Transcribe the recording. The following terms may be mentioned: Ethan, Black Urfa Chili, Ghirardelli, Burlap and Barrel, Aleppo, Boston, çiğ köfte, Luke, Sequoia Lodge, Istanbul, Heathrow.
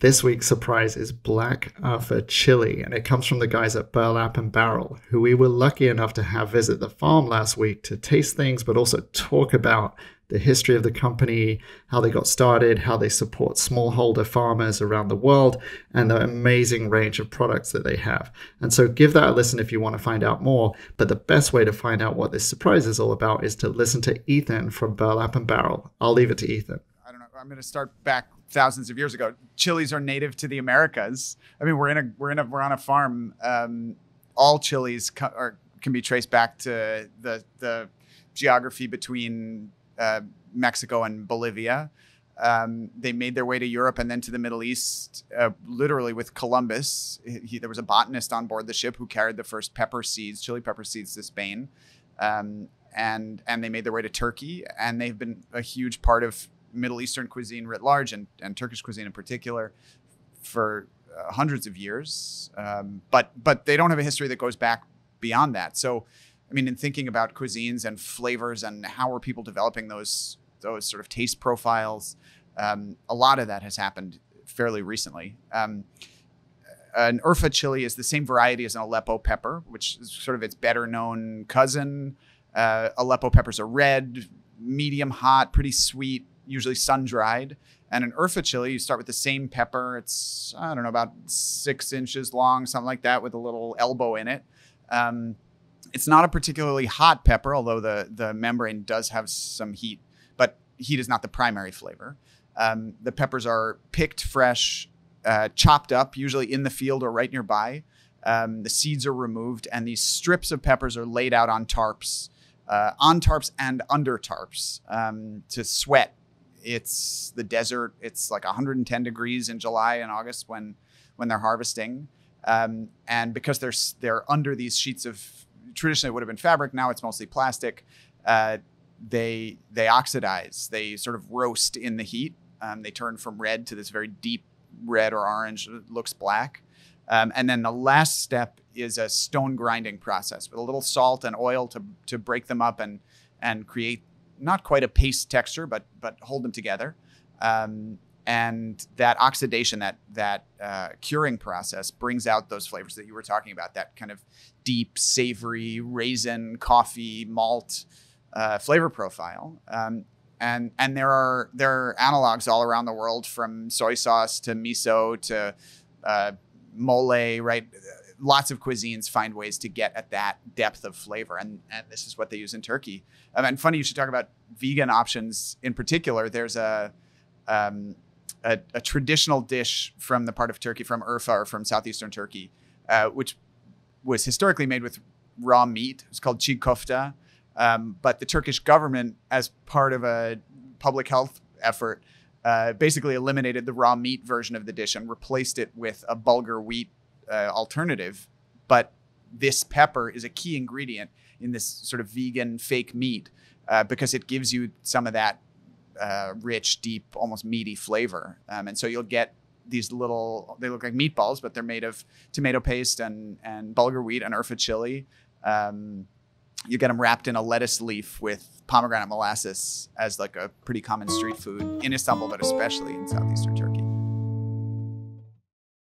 This week's surprise is Black Urfa Chili, and it comes from the guys at Burlap and Barrel, who we were lucky enough to have visit the farm last week to taste things, but also talk about the history of the company, how they got started, how they support smallholder farmers around the world, and the amazing range of products that they have. And so give that a listen if you want to find out more. But the best way to find out what this surprise is all about is to listen to Ethan from Burlap and Barrel. I'll leave it to Ethan. I don't know. I'm going to start back thousands of years ago. Chilies are native to the Americas. I mean, we're on a farm. All chilies can be traced back to the geography between Mexico and Bolivia. They made their way to Europe and then to the Middle East, literally with Columbus. There was a botanist on board the ship who carried the first pepper seeds, chili pepper seeds, to Spain, and they made their way to Turkey. And they've been a huge part of Middle Eastern cuisine writ large, and Turkish cuisine in particular, for hundreds of years. But they don't have a history that goes back beyond that. So, I mean, in thinking about cuisines and flavors and how are people developing those sort of taste profiles, a lot of that has happened fairly recently. An Urfa chili is the same variety as an Aleppo pepper, which is sort of its better known cousin. Aleppo peppers are red, medium hot, pretty sweet, usually sun-dried. And an Urfa chili, you start with the same pepper. It's, I don't know, about 6 inches long, something like that, with a little elbow in it. It's not a particularly hot pepper, although the membrane does have some heat, but heat is not the primary flavor. The peppers are picked fresh, chopped up, usually in the field or right nearby. The seeds are removed, and these strips of peppers are laid out on tarps and under tarps to sweat. It's the desert. It's like 110 degrees in July and August when they're harvesting. And because they're under these sheets of, traditionally it would have been fabric, now it's mostly plastic, they oxidize. They sort of roast in the heat. They turn from red to this very deep red or orange, it looks black. And then the last step is a stone grinding process with a little salt and oil to break them up and create not quite a paste texture, but hold them together. And that oxidation, that curing process brings out those flavors that you were talking about, that kind of deep, savory, raisin, coffee, malt flavor profile. And there are analogs all around the world, from soy sauce to miso to mole, right? Lots of cuisines find ways to get at that depth of flavor. And this is what they use in Turkey. And funny, you should talk about vegan options in particular. There's a traditional dish from the part of Turkey, from Urfa or from southeastern Turkey, which was historically made with raw meat. It's called çiğ köfte. But the Turkish government, as part of a public health effort, basically eliminated the raw meat version of the dish and replaced it with a bulgur wheat alternative. But this pepper is a key ingredient in this sort of vegan fake meat because it gives you some of that rich, deep, almost meaty flavor. And so you'll get these little, they look like meatballs, but they're made of tomato paste and bulgur wheat and Urfa chili. You get them wrapped in a lettuce leaf with pomegranate molasses as like a pretty common street food in Istanbul, but especially in southeastern Turkey.